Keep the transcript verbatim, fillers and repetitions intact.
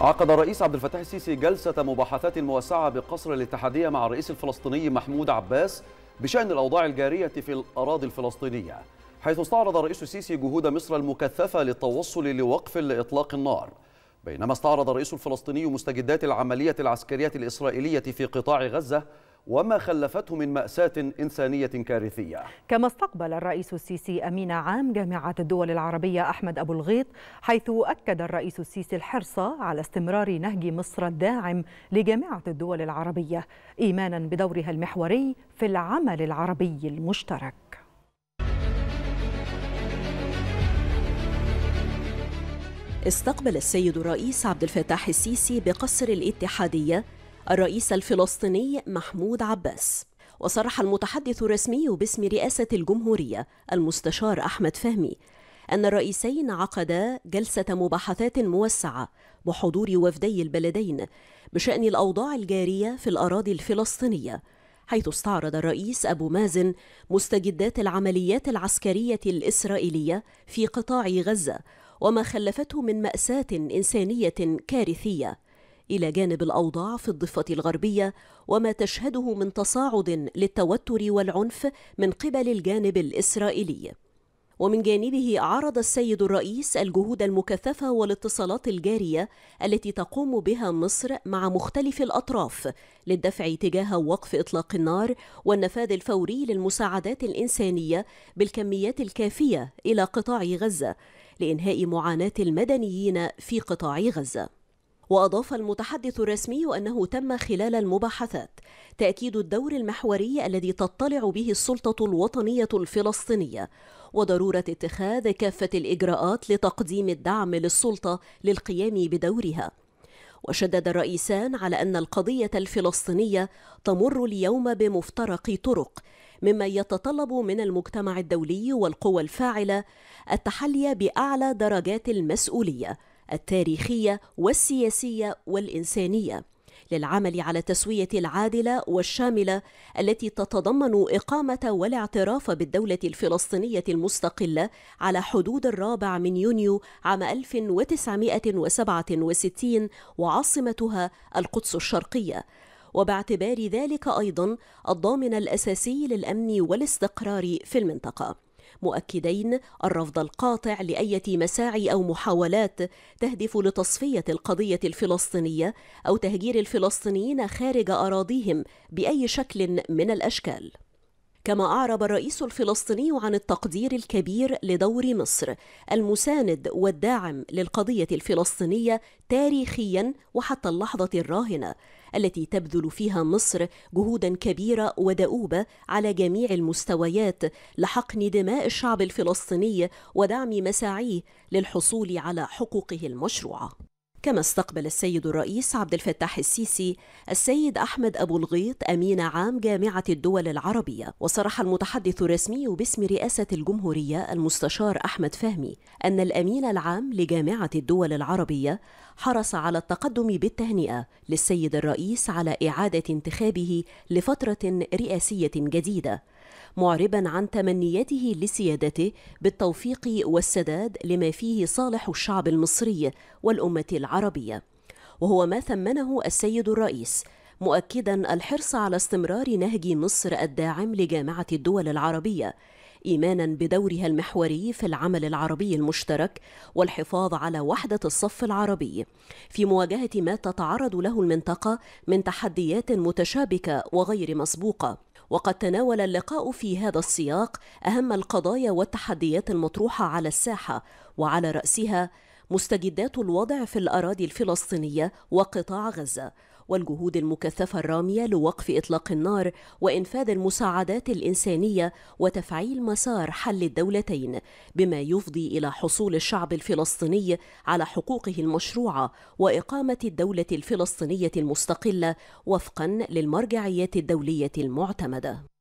عقد الرئيس عبد الفتاح السيسي جلسة مباحثات موسعة بقصر الاتحادية مع الرئيس الفلسطيني محمود عباس بشأن الأوضاع الجارية في الأراضي الفلسطينية، حيث استعرض الرئيس السيسي جهود مصر المكثفة للتوصل لوقف لإطلاق النار، بينما استعرض الرئيس الفلسطيني مستجدات العملية العسكرية الإسرائيلية في قطاع غزة وما خلفته من مأساة إنسانية كارثية. كما استقبل الرئيس السيسي أمين عام جامعة الدول العربية أحمد أبو الغيط، حيث أكد الرئيس السيسي الحرص على استمرار نهج مصر الداعم لجامعة الدول العربية، إيمانا بدورها المحوري في العمل العربي المشترك. استقبل السيد الرئيس عبد الفتاح السيسي بقصر الاتحادية الرئيس الفلسطيني محمود عباس، وصرح المتحدث الرسمي باسم رئاسة الجمهورية المستشار أحمد فهمي أن الرئيسين عقدا جلسة مباحثات موسعة بحضور وفدي البلدين بشأن الأوضاع الجارية في الأراضي الفلسطينية، حيث استعرض الرئيس أبو مازن مستجدات العمليات العسكرية الإسرائيلية في قطاع غزة وما خلفته من مأساة إنسانية كارثية، إلى جانب الأوضاع في الضفة الغربية وما تشهده من تصاعد للتوتر والعنف من قبل الجانب الإسرائيلي. ومن جانبه عرض السيد الرئيس الجهود المكثفة والاتصالات الجارية التي تقوم بها مصر مع مختلف الأطراف للدفع تجاه وقف إطلاق النار والنفاذ الفوري للمساعدات الإنسانية بالكميات الكافية إلى قطاع غزة لإنهاء معاناة المدنيين في قطاع غزة. وأضاف المتحدث الرسمي أنه تم خلال المباحثات تأكيد الدور المحوري الذي تطلع به السلطة الوطنية الفلسطينية وضرورة اتخاذ كافة الإجراءات لتقديم الدعم للسلطة للقيام بدورها. وشدد الرئيسان على أن القضية الفلسطينية تمر اليوم بمفترق طرق، مما يتطلب من المجتمع الدولي والقوى الفاعلة التحلي بأعلى درجات المسؤولية التاريخية والسياسية والإنسانية للعمل على التسوية العادلة والشاملة التي تتضمن إقامة والاعتراف بالدولة الفلسطينية المستقلة على حدود الرابع من يونيو عام ألف وتسعمائة وسبعة وستين وعاصمتها القدس الشرقية، وباعتبار ذلك أيضا الضامن الأساسي للأمن والاستقرار في المنطقة، مؤكدين الرفض القاطع لأية مساعي أو محاولات تهدف لتصفية القضية الفلسطينية أو تهجير الفلسطينيين خارج أراضيهم بأي شكل من الأشكال. كما أعرب الرئيس الفلسطيني عن التقدير الكبير لدور مصر المساند والداعم للقضية الفلسطينية تاريخيا وحتى اللحظة الراهنة التي تبذل فيها مصر جهودا كبيرة ودؤوبة على جميع المستويات لحقن دماء الشعب الفلسطيني ودعم مساعيه للحصول على حقوقه المشروعة. كما استقبل السيد الرئيس عبد الفتاح السيسي السيد أحمد أبو الغيط أمين عام جامعة الدول العربية، وصرح المتحدث الرسمي باسم رئاسة الجمهورية المستشار أحمد فهمي أن الأمين العام لجامعة الدول العربية حرص على التقدم بالتهنئة للسيد الرئيس على إعادة انتخابه لفترة رئاسية جديدة، معربا عن تمنياته لسيادته بالتوفيق والسداد لما فيه صالح الشعب المصري والأمة العربية، وهو ما ثمنه السيد الرئيس، مؤكدا الحرص على استمرار نهج مصر الداعم لجامعة الدول العربية، إيمانا بدورها المحوري في العمل العربي المشترك والحفاظ على وحدة الصف العربي في مواجهة ما تتعرض له المنطقة من تحديات متشابكة وغير مسبوقة. وقد تناول اللقاء في هذا السياق أهم القضايا والتحديات المطروحة على الساحة، وعلى رأسها مستجدات الوضع في الأراضي الفلسطينية وقطاع غزة والجهود المكثفة الرامية لوقف إطلاق النار وإنفاذ المساعدات الإنسانية وتفعيل مسار حل الدولتين بما يفضي إلى حصول الشعب الفلسطيني على حقوقه المشروعة وإقامة الدولة الفلسطينية المستقلة وفقا للمرجعيات الدولية المعتمدة.